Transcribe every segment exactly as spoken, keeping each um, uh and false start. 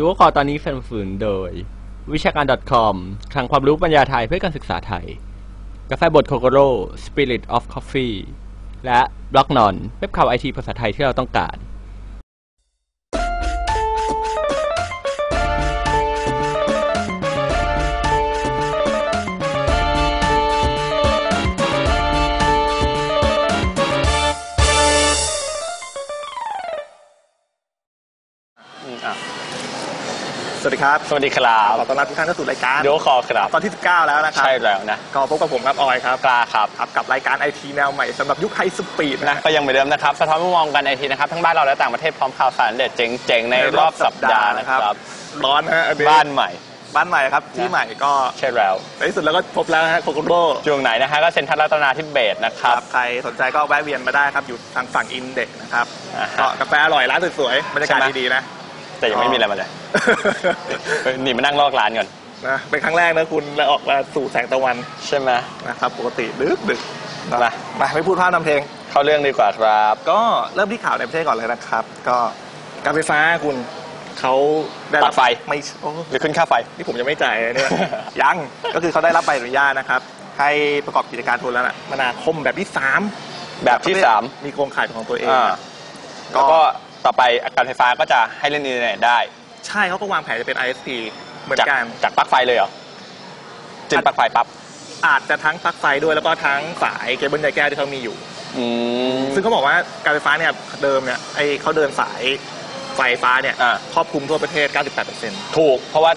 ดูข้อตอนนี้สนับสนุนโดยวิชาการ .com คลังความรู้ปัญญาไทยเพื่อการศึกษาไทยกาแฟบดโคโกโร่ Spirit of Coffee และบล็อกนอนเว็บข่าวไอทีภาษาไทยที่เราต้องการสวัสดีครับสวัสดีครับขอต้อนรับทุกท่านเข้าสู่รายการดูคอครับตอนที่สิบเก้าแล้วนะครับใช่แล้วนะก็พบกับผมครับออยครับกล้าครับกับรายการ ไอ ที แนวใหม่สำหรับยุคไฮสปีดนะก็ยังเหมือนเดิมนะครับสะท้อนมุมมองกัน ไอ ที นะครับทั้งบ้านเราและต่างประเทศพร้อมข่าวสารเด็ดเจ๋งๆในรอบสัปดาห์นะครับร้อนฮะบ้านใหม่บ้านใหม่ครับที่ใหม่ก็ใช่แล้วในที่สุดแล้วก็พบแล้วฮะโคโกโร่ช่วงไหนนะฮะก็เซ็นทรัลรัตนาธิเบศร์นะครับใครสนใจก็แวะเวียนมาได้ครับอยู่ทางฝั่งอินเด็กซ์นะครับก็กาแฟอร่อยร้านสวยๆบรรยากาศดีๆนะแต่ยังไม่มีอะไรมาเลยหนีมานั่งลอกร้านก่อนนะเป็นครั้งแรกนะคุณเราออกมาสู่แสงตะวันใช่ไหมนะครับปกติดึกดึกมามาไม่พูดพลาดนำเพลงเข้าเรื่องดีกว่าครับก็เริ่มที่ข่าวในประเทศก่อนเลยนะครับก็การไฟฟ้าคุณเขาได้รับไฟไม่หรือขึ้นค่าไฟนี่ผมยังไม่จ่ายเนี่ยยังก็คือเขาได้รับใบอนุญาตนะครับให้ประกอบกิจการโทรคมนาคมแบบที่สามแบบที่สามมีโครงข่ายของตัวเองก็ต่อไปการไฟฟ้าก็จะให้เล่นอินเทอร์เน็ตได้ใช่เขาก็วางแผนจะเป็น ไอ เอส พี เหมือนกันจากปลั๊กไฟเลยเหรอจึงปลั๊กไฟปั๊บอาจจะทั้งปลั๊กไฟด้วยแล้วก็ทั้งสายเคเบิลไดแก้วที่เขามีอยู่ซึ่งเขาบอกว่าการไฟฟ้าเนี่ยเดิมเนี่ยไอเขาเดินสายไฟฟ้าเนี่ยครอบคลุมทั่วประเทศ เก้าสิบแปดเปอร์เซ็นต์ ถูกเพราะว่า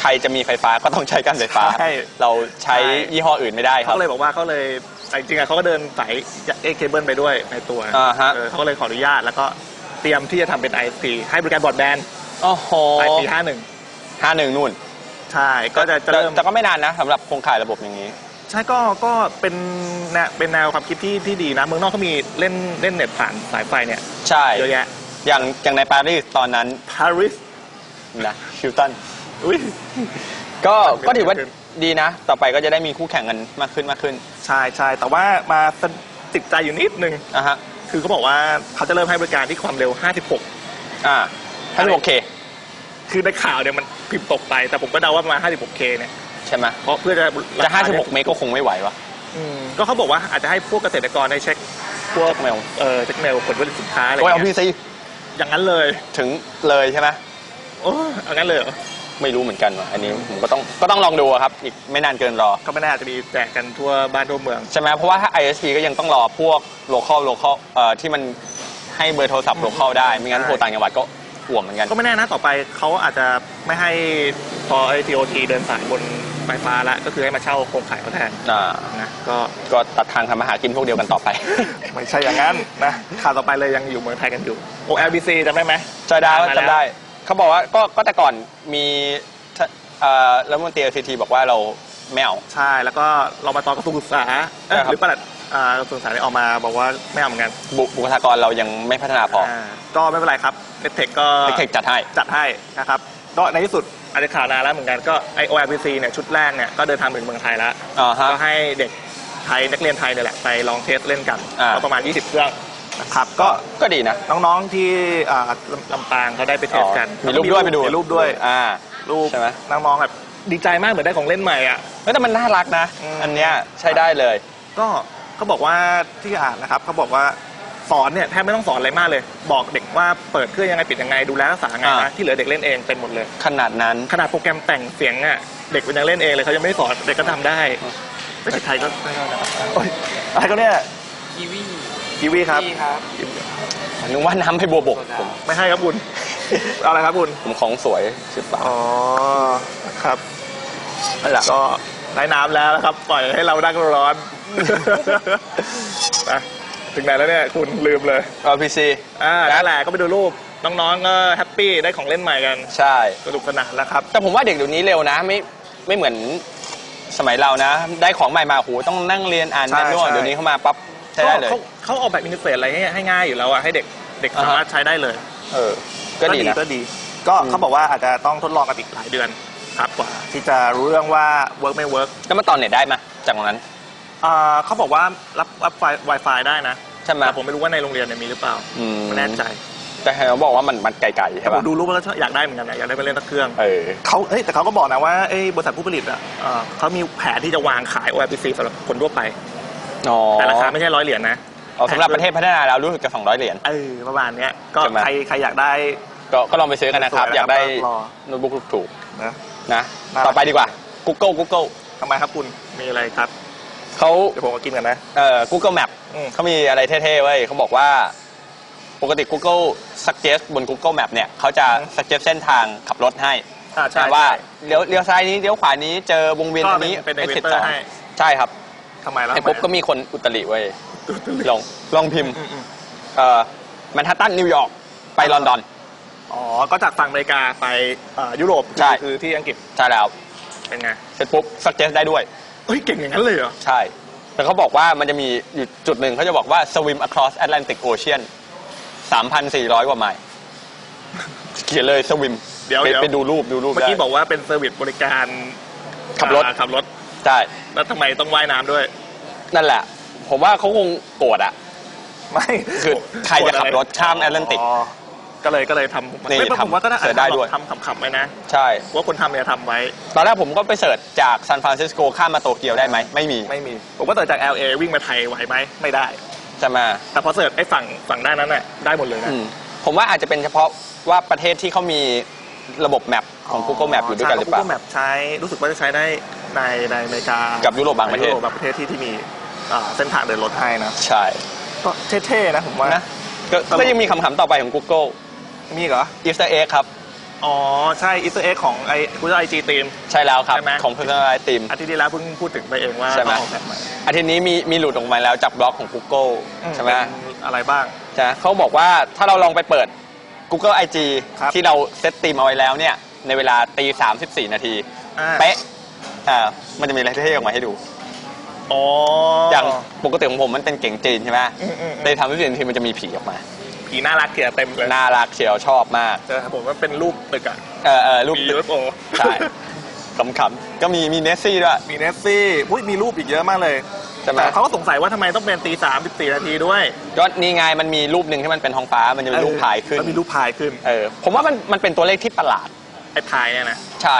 ใครจะมีไฟฟ้าก็ต้องใช้การไฟฟ้าเราใช้ยี่ห้ออื่นไม่ได้ครับเขาเลยบอกว่าเขาเลยจริงๆเขาก็เดินสายเคเบิลไปด้วยในตัวเขาก็เลยขออนุญาตแล้วก็เตรียมที่จะทำเป็น ไอ ซี ให้บริการบรอดแบนด์โอ้โหไอซีห้าหนึ่งห้าหนึ่งนู่นใช่ก็จะเริ่มแต่ก็ไม่นานนะสำหรับโครงข่ายระบบอย่างนี้ใช่ก็ก็เป็นเป็นแนวความคิดที่ที่ดีนะเมืองนอกเขามีเล่นเล่นเน็ตผ่านสายไฟเนี่ยใช่เยอะแยะอย่างอย่างในปารีสตอนนั้นปารีสนะฮิลตันอุ้ยก็ก็ถือว่าดีนะต่อไปก็จะได้มีคู่แข่งกันมากขึ้นมากขึ้นใช่ใช่แต่ว่ามาติดใจอยู่นิดนึงอ่ะฮะคือเขาบอกว่าเขาจะเริ่มให้บริการที่ความเร็วห้าสิบหกอ่า ห้าสิบหกเค คือในข่าวเนี่ยมันพิมพ์ตกไปแต่ผมก็เดาว่าประมาณ ห้าสิบหกเค เนี่ยใช่ไหมเพราะเพื่อจะจะห้าสิบหกเมกก็คงไม่ไหววะก็เขาบอกว่าอาจจะให้พวกเกษตรกรได้เช็คพวกเมลเออเช็คเมลผลผลิตสินค้าอะไรอย่างเงี้ยโอ้ยเอาพี่ซีอย่างนั้นเลยถึงเลยใช่ไหมโอ้ยเอางั้นเลยไม่รู้เหมือนกันว่ะอันนี้ผมก็ต้องก็ต้องลองดูครับอีกไม่นานเกินรอก็ไม่น่าจะมีแจกกันทั่วบ้านทั่วเมืองใช่ไหมเพราะว่าถ้า ไอ เอส พี ก็ยังต้องรอพวกโลคอลโลคอลเอ่อที่มันให้เบอร์โทรศัพท์โลคอลได้ไม่งั้นโทรต่างจังหวัดก็ห่วงเหมือนกันก็ไม่แน่นะต่อไปเขาอาจจะไม่ให้พอ ที โอ ที เดินสายบนไฟฟ้าละก็คือให้มาเช่าโครงข่ายเขาแทนนะก็ก็ตัดทางทำมาหากินพวกเดียวกันต่อไปไม่ใช่อย่างนั้นนะข่าวต่อไปเลยยังอยู่เมืองไทยกันอยู่โอ แอล บี ซี จำได้ไหมจำได้จำได้เขาบอกว่าก็ก็แต่ก่อนมีแล้วมนตรี แอล ซี ที บอกว่าเราไม่เอาใช่แล้วก็เรามาตอนกระทรวงศึกษาหรือปลัดกระทรวงศึกษาได้ออกมาบอกว่าไม่เอาเหมือนกันบุคลากรเรายังไม่พัฒนาพอก็ไม่เป็นไรครับเน็ตเทคก็เน็ตเทคจัดให้จัดให้นะครับก็ในที่สุดอันนี้ข่าวนานแล้วเหมือนกันก็ไอโอ แอล บี ซี เนี่ยชุดแรกเนี่ยก็เดินทางถึงเมืองไทยแล้วก็ให้เด็กไทยนักเรียนไทยเนี่ยแหละไปลองเทสเล่นกันก็ประมาณยี่สิบเครื่องครับก็ก็ดีนะน้องๆที่ลำปางเขาได้ไปเทสกันมีรูปด้วยไปดูมีรูปด้วยอ่ารูปใช่ไหมน้องมองแบบดีใจมากเหมือนได้ของเล่นใหม่อ่ะแต่มันน่ารักนะอันเนี้ยใช้ได้เลยก็เขาบอกว่าที่อ่านนะครับเขาบอกว่าสอนเนี่ยแทบไม่ต้องสอนอะไรมากเลยบอกเด็กว่าเปิดเครื่องยังไงปิดยังไงดูแลรักษาไงนะที่เหลือเด็กเล่นเองเป็นหมดเลยขนาดนั้นขนาดโปรแกรมแต่งเสียงอ่ะเด็กเป็นยังเล่นเองเลยเขายังไม่สอนเด็กก็ทำได้ไม่ใช่ไทยก็อะไรก็เนี่ยกีวีกีวีครับนึกว่าน้ำให้บัวบกผมไม่ให้ครับบุญเอาอะไรครับบุญผมของสวยสิบบาทอ๋อครับนั่นแหละก็ได้น้ำแล้วนะครับปล่อยให้เราดั้งร้อนถึงไหนแล้วเนี่ยคุณลืมเลยเอาพีซีอ่านั่นแหละก็ไปดูรูปน้องๆก็แฮปปี้ได้ของเล่นใหม่กันใช่สนุกสนานแล้วครับแต่ผมว่าเด็กเดี๋ยวนี้เร็วนะไม่ไม่เหมือนสมัยเรานะได้ของใหม่มาโหต้องนั่งเรียนอ่านแมนนวลเดี๋ยวนี้เข้ามาปั๊บเขาเขาออกแบบอินเทอร์เฟซอะไรให้ง่ายอยู่แล้วอ่ะให้เด็กเด็กสามารถใช้ได้เลยเออก็ดีก็ดีก็เขาบอกว่าอาจจะต้องทดลองกันอีกหลายเดือนครับกว่าที่จะรู้เรื่องว่าเวิร์กไม่เวิร์กแล้วมาต่อเน็ตได้ไหมจากตรงนั้นเขาบอกว่ารับรับไวไฟได้นะแต่ผมไม่รู้ว่าในโรงเรียนมีหรือเปล่าไม่แน่ใจ แต่เขาบอกว่ามันมันไกลๆใช่ป่ะดูรู้แล้วอยากได้เหมือนกันอยากได้ไปเล่นสักเครื่องเขาเอ้แต่เขาก็บอกนะว่าบริษัทผู้ผลิตอ่ะเขามีแผนที่จะวางขาย โอ แอล พี ซี สำหรับคนทั่วไปแต่ราคาไม่ใช่ร้อยเหรียญนะสำหรับประเทศพัฒนาแล้วรู้สึกจะสองร้อยเหรียญประมาณนี้ก็ใครใครอยากได้ก็ลองไปซื้อกันนะครับอยากได้โน้ตบุ๊กถูกนะนะต่อไปดีกว่า Google Google ทำไมครับคุณมีอะไรครับเขาเดี๋ยวผมก็กินกันนะเออ Google Map เขามีอะไรเท่ๆไว้เขาบอกว่าปกติ Google Suggest บน Google Map เนี่ยเขาจะ Suggest เส้นทางขับรถให้ว่าเลี้ยวเลี้ยวซ้ายนี้เลี้ยวขวานี้เจอวงเวียนนี้เป็นเส้นทางใช่ครับทำไมแล้วไอ้ปุ๊บก็มีคนอุตริไว้ลองลองพิมพ์เอ่อแมนฮัตตันนิวยอร์กไปลอนดอนอ๋อก็จากฝั่งอเมริกาไปยุโรปใช่คือที่อังกฤษใช่แล้วเป็นไงเสร็จปุ๊บสักเจสได้ด้วยเฮ้ยเก่งอย่างนั้นเลยเหรอใช่แต่เขาบอกว่ามันจะมีอยู่จุดหนึ่งเขาจะบอกว่า swim across Atlantic Ocean สามพันสี่ร้อย กว่าไมล์เขียนเลย swim เดี๋ยวไปดูรูปดูรูปเมื่อกี้บอกว่าเป็นเซอร์วิสบริการขับรถขับรถใช่แล้วทำไมต้องว่ายน้ำด้วยนั่นแหละผมว่าเขาคงโกรธอ่ะไม่คือใครจะขับรถข้ามแอตแลนติกก็เลยก็เลยทำนี่ผมว่าก็น่าจะได้ด้วยทำขำๆไว้นะใช่ว่าคนทำเนี่ยทำไว้ตอนแรกผมก็ไปเสิร์ชจากซานฟรานซิสโกข้ามมาโตเกียวได้ไหมไม่มีไม่มีผมก็เสิร์ชจาก แอล เอ วิ่งมาไทยไหวไหมไม่ได้จะมาแต่พอเสิร์ชไอ้ฝั่งฝั่งด้านนั้นน่ะได้หมดเลยนะผมว่าอาจจะเป็นเฉพาะว่าประเทศที่เขามีระบบแมปของ Google Map อยู่ด้วยกันหรือเปล่า Google Map ใช้รู้สึกว่าจะใช้ได้ในในอเมริกากับยุโรปบางประเทศบางประเทศที่ที่มีเส้นทางเดินรถให้นะใช่ก็เท่ๆนะผมว่านะก็ยังมีคำถามต่อไปของ Google มีเหรอ Easter Egg ครับอ๋อใช่ Easter Egg ของไอ้ Google ไอ จี Team ใช่แล้วครับของ Google ไอ จี Team อาทิตย์ที่แล้วเพิ่งพูดถึงไปเองว่าใช่ไหมอาทิตย์นี้มีมีหลุดออกมาแล้วจากบล็อกของ Google ใช่ไหมอะไรบ้างจะเขาบอกว่าถ้าเราลองไปเปิด Google ไอ จี ที่เราเซตทีมเอาไว้แล้วเนี่ยในเวลาตีสามสิบสี่นาทีเป๊ะอ่ามันจะมีอะไรเท่ๆออกมาให้ดูอย่างปกติของผมมันเป็นเก่งจีนใช่ไหมในทำวิดีโอทีมันจะมีผีออกมาผีน่ารักเขียวเต็มเลยน่ารักเขียวชอบมากแต่ผมว่าเป็นรูปตึกอ่ะเออเออรูปตึกใช่ขำๆก็มีมีเนสซี่ด้วยมีเนสซี่มีรูปอีกเยอะมากเลยแต่เขาก็สงสัยว่าทำไมต้องเป็นตีสามสิบสี่นาทีด้วยก็นี่ไงมันมีรูปหนึ่งที่มันเป็นท้องฟ้ามันจะมีรูปพายขึ้นมันมีรูปพายขึ้นเออผมว่ามันมันเป็นตัวเลขที่ประหลาดไอ้พายเนี่ยนะใช่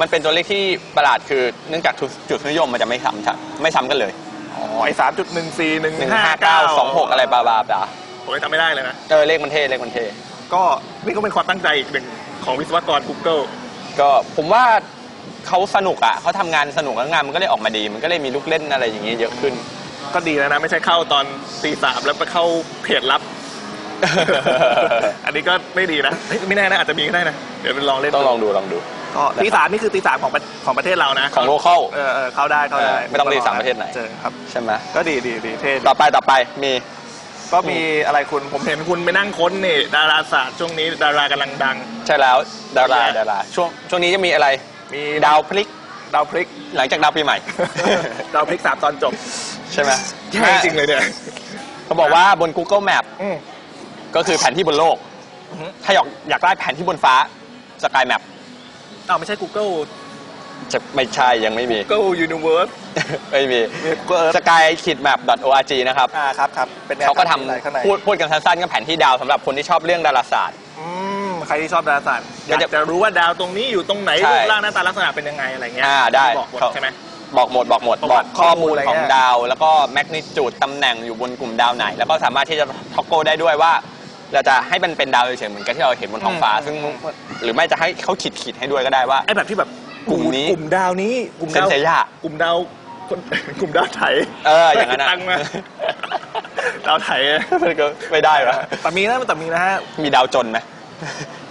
มันเป็นตัวเลขที่ประหลาดคือเนื่องจากจุดนิยมมันจะไม่ซ้ำชัดไม่ซ้ำกันเลยอ๋อไอ้สามจุดหนึ่งสี่หนึ่งห้าเก้าสองหกอะไรบาบาบาผมจำไม่ได้เลยนะเออเลขมันเท่เลขมันเท่ก็นี่ก็เป็นความตั้งใจอีกหนึ่งของวิศวกร Google ก็ผมว่าเขาสนุกอ่ะเขาทำงานสนุกแล้วงานมันก็เลยออกมาดีมันก็เลยมีลูกเล่นอะไรอย่างเงี้ยเยอะขึ้นก็ดีแล้วนะไม่ใช่เข้าตอนตีสามแล้วไปเข้าเพจลับอันนี้ก็ไม่ดีนะไม่แน่นะอาจจะมีก็ได้นะเดี๋ยวไปลองเล่นต้องลองดูลองดูตีสามนี่คือตีสามของของประเทศเรานะของโลเคอลเออเข้าได้เข้าได้ไม่ต้องตีสามประเทศไหนเจอครับใช่ไหมก็ดีดีดีเท่ต่อไปต่อไปมีก็มีอะไรคุณผมเห็นคุณไปนั่งค้นนี่ดาราศาสตร์ช่วงนี้ดารากำลังดังใช่แล้วดาราดาราช่วงช่วงนี้จะมีอะไรมีดาวพลิกดาวพลิกหลังจากดาวปีใหม่ดาวพลิกสามตอนจบใช่ไหมใช่จริงเลยเนี่ยเขาบอกว่าบน Google Map ก็คือแผนที่บนโลกถ้าอยากอยากได้แผนที่บนฟ้า Sky Mapอ้าวไม่ใช่ Google จะไม่ใช่ยังไม่มี Google Universe ไม่มี สกายแมป ดอท โอ อาร์ จี นะครับอ่าครับครับเขาก็ทำพูดพูดกันสั้นๆก็แผนที่ดาวสำหรับคนที่ชอบเรื่องดาราศาสตร์อืมใครที่ชอบดาราศาสตร์อยากจะรู้ว่าดาวตรงนี้อยู่ตรงไหนรูปร่างหน้าตาลักษณะเป็นยังไงอะไรเงี้ยอ่าได้บอกหมดใช่ไหมบอกหมดบอกหมดบอกข้อมูลของดาวแล้วก็แมกนิจูดตำแหน่งอยู่บนกลุ่มดาวไหนแล้วก็สามารถที่จะท็อกโกได้ด้วยว่าเราจะให้มันเป็นดาวเฉยๆเหมือนกับที่เราเห็นบนท้องฟ้าซึ่งหรือไม่จะให้เขาขีดขีดให้ด้วยก็ได้ว่าไอ้แบบที่แบบกลุ่มนี้กลุ่มดาวนี้กลุ่มดาวเซนเซียกลุ่มดาวคนกลุ่มดาวไถเอออย่างนั้นตั้งมาดาวไถมันก็ไม่ได้หรอแต่มีนะแต่มีนะฮะมีดาวจนไหม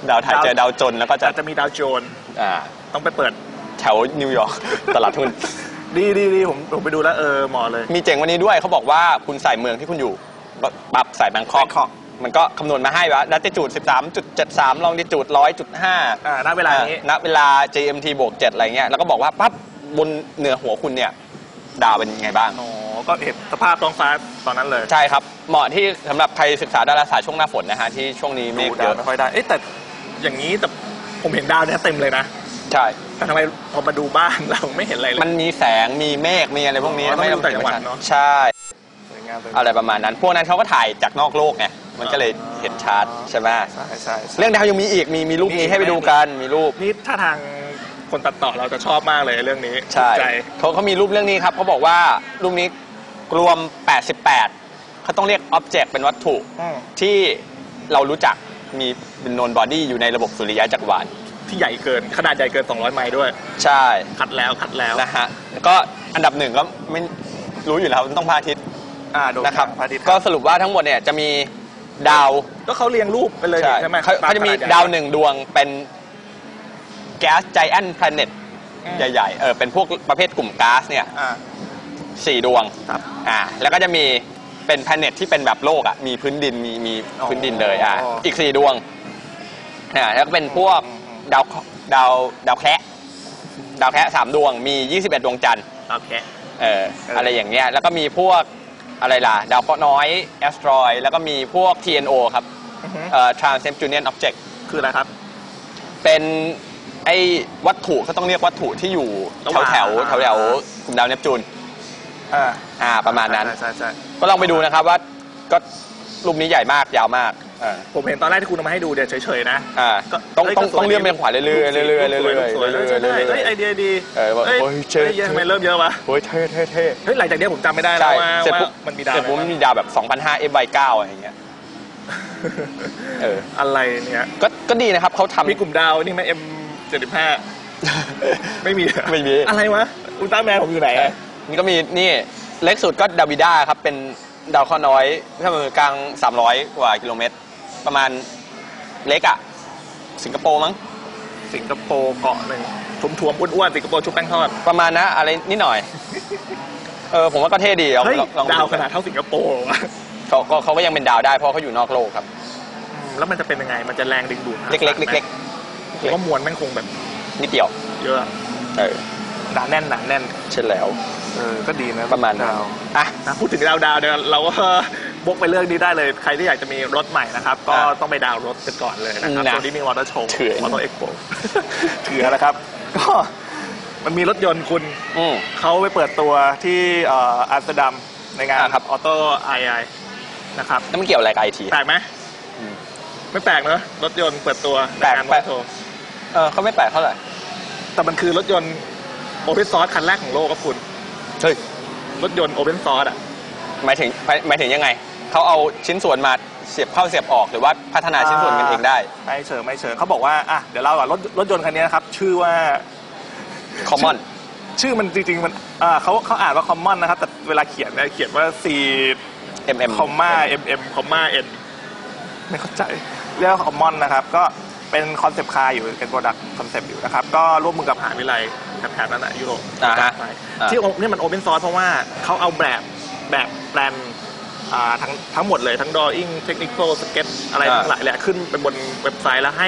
ดาวไถเจอดาวจนแล้วก็จะจะมีดาวโจนอ่าต้องไปเปิดแถวนิวยอร์กตลาดหุ้นดีดีดีผมผมไปดูแล้วเออเหมาะเลยมีเจ๋งวันนี้ด้วยเขาบอกว่าคุณใส่เมืองที่คุณอยู่ปั๊บใส่แบงคอกมันก็คำนวณมาให้ว่า latitude สิบสามจุดเจ็ดสาม longitude หนึ่งร้อยจุดห้า อ่า ณ เวลานี้ ณ เวลา จี เอ็ม ที บวก เจ็ด อะไรเงี้ยแล้วก็บอกว่าปั๊บบนเหนือหัวคุณเนี่ยดาวเป็นยังไงบ้างอ๋อก็เห็นสภาพท้องฟ้าตอนนั้นเลยใช่ครับเหมาะที่สำหรับใครศึกษาดาราศาสตร์ช่วงหน้าฝนนะฮะที่ช่วงนี้เมฆเยอะไม่ค่อยได้เอ๊ะแต่อย่างนี้แต่ผมเห็นดาวเนี่ยเต็มเลยนะใช่แต่ทำไมพอมาดูบ้านเราไม่เห็นอะไรเลยมันมีแสงมีเมฆมีอะไรพวกนี้ไม่รู้แต่จังหวัดเนาะใช่อะไรประมาณนั้นพวกนั้นเขาก็ถ่ายจากนอกโลกไง มันก็เลยเห็นชัดใช่ไหมใช่ใช่เรื่องดาวยังมีอีกมีมีรูปนี้ให้ไปดูกันมีรูปนี่ถ้าทางคนตัดต่อเราจะชอบมากเลยเรื่องนี้ใช่เขาเขามีรูปเรื่องนี้ครับเขาบอกว่ารูปนี้รวมแปดสิบแปดเขาต้องเรียกอ็อบเจกต์เป็นวัตถุที่เรารู้จักมีเป็นโนนบอดี้อยู่ในระบบสุริยะจักรวาลที่ใหญ่เกินขนาดใหญ่เกินสองร้อยไมล์ด้วยใช่คัดแล้วคัดแล้วนะฮะก็อันดับหนึ่งก็ไม่รู้อยู่แล้วต้องพระอาทิตย์นะครับก็สรุปว่าทั้งหมดเนี่ยจะมีดาวก็เขาเรียงรูปไปเลยใช่ไหมเขาจะมีดาวหนึ่งดวงเป็นแก๊สไจแอนท์แพลเน็ตใหญ่ๆเออเป็นพวกประเภทกลุ่มก๊าซเนี่ยสี่ดวงครับอ่าแล้วก็จะมีเป็นแพลเน็ตที่เป็นแบบโลกอ่ะมีพื้นดินมีมีพื้นดินเลยอ่าอีกสี่ดวงอ่าแล้วก็เป็นพวกดาวดาวดาวแคระดาวแคระสามดวงมียี่สิบเอ็ดดวงจันทร์ดาวแคระเอออะไรอย่างเงี้ยแล้วก็มีพวกอะไรล่ะดาวเคราะห์น้อยแอสโตรอยแล้วก็มีพวก ที เอ็น โอ ครับเอ่อ Trans-Neptunian Object คืออะไรครับเป็นไอ้วัตถุเขาต้องเรียกวัตถุที่อยู่แถวแถวแถวแถวกลุ่มดาวเนปจูนอ่าอ่าประมาณนั้นก็ลองไปดูนะครับว่าก็รูปนี้ใหญ่มากยาวมากผมเห็นตอนแรกที่คุณเอามาให้ดูเดี๋ยวเฉยๆนะต้องต้องต้องเลื่อนไปขวาเรื่อยๆเรื่อยๆเรื่อยๆเรื่อยๆเฮ้ยไอเดียดีเออเฮ้ยเท่ทำไมเริ่มเยอะวะเฮ้ยเท่เท่เท่เฮ้ยหลังจากนี้ผมจำไม่ได้แล้วว่ามันมีดาวแต่ผมมีดาวแบบ สองพันห้า เอฟ วาย เก้า อะไรอย่างเงี้ยเอออะไรเนี่ยก็ก็ดีนะครับเขาทำมีกลุ่มดาวนี่ไหม เอ็ม เจ็ดสิบห้า ไม่มีไม่มีอะไรวะอุลตร้าแมนผมอยู่ไหนนี่ก็มีนี่เล็กสุดก็ดาวิด้าครับเป็นดาวเคราะห์น้อยถ้ามือกลางสามร้อยกว่ากิโลเมตรประมาณเล็กอะสิงคโปร์มั้งสิงคโปร์เกาะหนึ่งทุ่มๆอ้วนๆสิงคโปร์ชุบแป้งทอดประมาณนะอะไรนิดหน่อยเออผมว่าก็เท่ดีเอาดาวขนาดเท่าสิงคโปร์เขาเขาก็ยังเป็นดาวได้เพราะเขาอยู่นอกโลกครับแล้วมันจะเป็นยังไงมันจะแรงดึงดูดเล็กๆเล็กๆผมว่ามวลมันคงแบบนิดเดียวเยอะเออหนาแน่นหนาแน่นเช่นแล้วเออก็ดีนะประมาณดาวอ่ะพูดถึงดาวดาวเดี๋ยวเราก็บกไปเรื่องนี้ได้เลยใครที่อยากจะมีรถใหม่นะครับก็ต้องไปดาวรถกันก่อนเลยนะครับตอนนี้มีมอเตอร์โชว์มอเตอร์เอ็กโปเถื่อนนะครับก็มันมีรถยนต์คุณเขาไปเปิดตัวที่อัมสเตอร์ดัมในงานครับออโต้ไอไอนะครับแล้วมันเกี่ยวอะไรกับไอทีแปลกไหมไม่แปลกนะรถยนต์เปิดตัวในงานมอเตอร์โชว์เออเขาไม่แปลกเท่าไหร่แต่มันคือรถยนต์โอเพนซอร์สคันแรกของโลกครับคุณเฮ้ยรถยนต์โอเพนซอร์สอ่ะหมายถึงหมายถึงยังไงเขาเอาชิ้นส่วนมาเสียบเข้าเสียบออกหรือว่าพัฒนาชิ้นส่วนกันเองได้ไม่เฉยไม่เฉยเขาบอกว่าอ่ะเดี๋ยวเราอ่ะรถรถยนต์คันนี้นะครับชื่อว่าคอมมอนชื่อมันจริงๆมันอ่าเขาเขาอ่านว่าคอมมอนนะครับแต่เวลาเขียนเนี่ยเขียนว่า C M M คอมมา M M คอมมา N ไม่เข้าใจเรียกว่าคอมมอนนะครับก็เป็นคอนเซปต์คาร์อยู่เป็นโปรดักต์คอนเซปต์อยู่นะครับก็ร่วมมือกับมหาวิทยาลัยแถบนั้นอ่ะยุโรปที่นี่มันโอเพนซอร์สเพราะว่าเขาเอาแบบแบบแปลนทั้งทั้งหมดเลยทั้งดออิ่งเทคนิคโฟสเก็ตอะไรทั้งหลายแหละขึ้นไปบนเว็บไซต์แล้วให้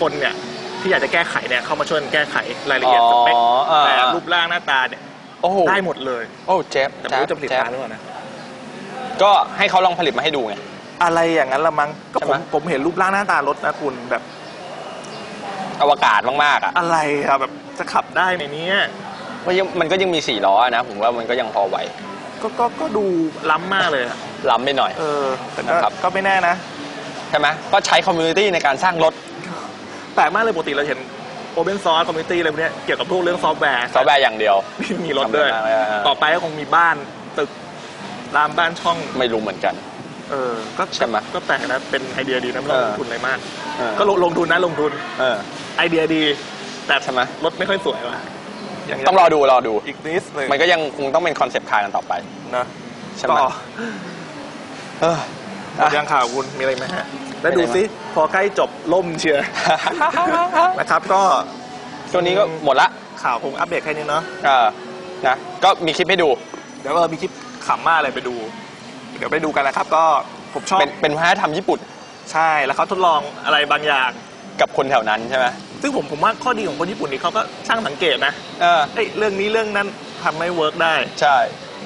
คนเนี่ยที่อยากจะแก้ไขเนี่ยเข้ามาช่วยแก้ไขรายละเอียดสเปคแต่รูปร่างหน้าตาเนี่ยได้หมดเลยโอ้เจ๊บแต่ไม่รู้จะผลิตมาหรือเปล่านะก็ให้เขาลองผลิตมาให้ดูไงอะไรอย่างนั้นละมั้งก็ผมผมเห็นรูปร่างหน้าตารถนะคุณแบบอวกาศมากๆอ่ะอะไรครับแบบจะขับได้ในนี้มันก็ยังมีสี่ล้อนะผมว่ามันก็ยังพอไหวก็ก็ดูล้ำมากเลยล้ำไปหน่อยเออนะครับก็ไม่แน่นะใช่ไหมก็ใช้คอมมูนิตี้ในการสร้างรถแปลกมากเลยปกติเราเห็นโอเพนซอร์สคอมมูนิตี้อะไรพวกนี้เกี่ยวกับพวกเรื่องซอฟต์แวร์ซอฟต์แวร์อย่างเดียวมีรถด้วยต่อไปก็คงมีบ้านตึกรามบ้านช่องไม่รู้เหมือนกันเออก็ใช่ไหมก็แปลกนะเป็นไอเดียดีนะไม่ต้องลงทุนอะไรมากก็ลงทุนนะลงทุนเออไอเดียดีแต่ใช่ไหมรถไม่ค่อยสวยว่ะต้องรอดูรอดูอีกนิดมันก็ยังคงต้องเป็นคอนเซปต์คาร์กันต่อไปนะใช่ไหมยังข่าวคุณมีอะไรไหมฮะแล้วดูซิพอใกล้จบล่มเชียร์นะครับก็ช่วงนี้ก็หมดละข่าวคงอัปเดตแค่นี้เนาะนะก็มีคลิปให้ดูเดี๋ยวก็มีคลิปขำมากเลยไปดูเดี๋ยวไปดูกันนะครับก็ผมชอบเป็นวัฒนธรรมญี่ปุ่นใช่แล้วเขาทดลองอะไรบางอย่างกับคนแถวนั้นใช่ไหมซึ่งผมผมว่าข้อดีของคนญี่ปุ่นนี่เขาก็ช่างสังเกตนะเออเรื่องนี้เรื่องนั้นทำให้เวิร์กได้ใช่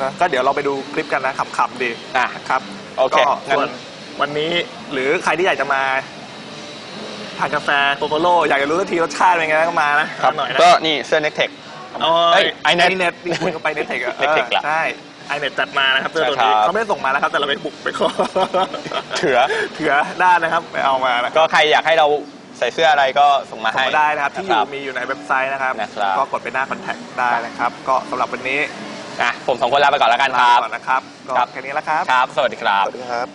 นะก็เดี๋ยวเราไปดูคลิปกันนะขำๆดีนะครับโอเคงั้นวันนี้หรือใครที่อยากจะมาทานกาแฟโกโกโร่อยากจะรู้ทีรสชาติเป็นไงก็มานะก็นี่เสื้อเน็กเทคไอเน็ตนี่คุณก็ไปเน็ตเทคอะใช่ iMac จัดมานะครับเสื้อตัวนี้เขาไม่ได้ส่งมาแล้วครับแต่เราไปบุกไปขอเถื่อเถื่อด้านนะครับไปเอามาก็ใครอยากให้เราใส่เสื้ออะไรก็ส่งมาให้ได้นะครับที่อยู่มีอยู่ในเว็บไซต์นะครับก็กดไปหน้าคอนแทคได้นะครับก็สำหรับวันนี้นะผมสองคนลาไปก่อนแล้วกันครับก่อนนะครับก็แค่นี้แล้วครับครับสวัสดีครับสวัสดีครับ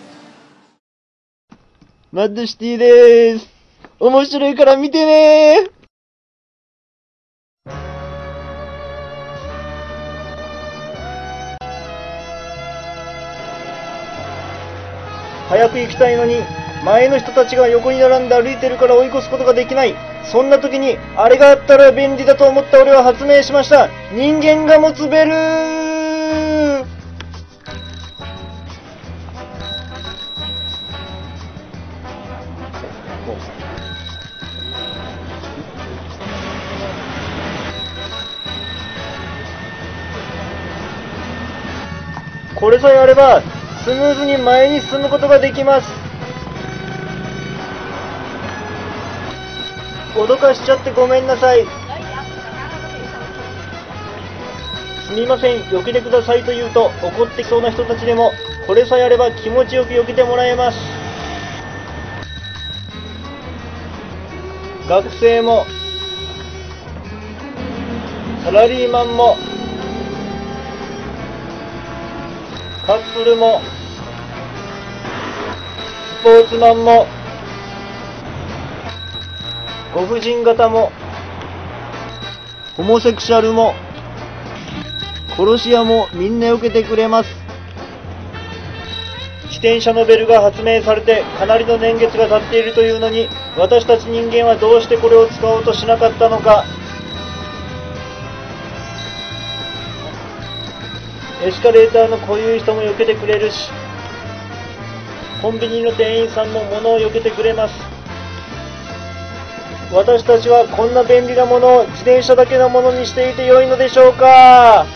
マッドシティでーす。面白いから見てねー。早く行きたいのに前の人たちが横に並んで歩いてるから追い越すことができない。そんな時にあれがあったら便利だと思った俺は発明しました。人間が持つベルー。これさえあればスムーズに前に進むことができます。脅かしちゃってごめんなさい。すみません、避けてくださいと言うと怒ってきそうな人たちでもこれさえあれば気持ちよく避けてもらえます。学生もサラリーマンもカップルもスポーツマンもご婦人方もホモセクシャルも殺し屋もみんな受けてくれます。自転車のベルが発明されてかなりの年月が経っているというのに私たち人間はどうしてこれを使おうとしなかったのか。エスカレーターのこういう人も避けてくれるし、コンビニの店員さんも物を避けてくれます。私たちはこんな便利なものを自転車だけのものにしていて良いのでしょうか。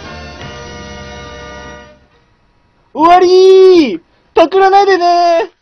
終わりー。パクらないでねー。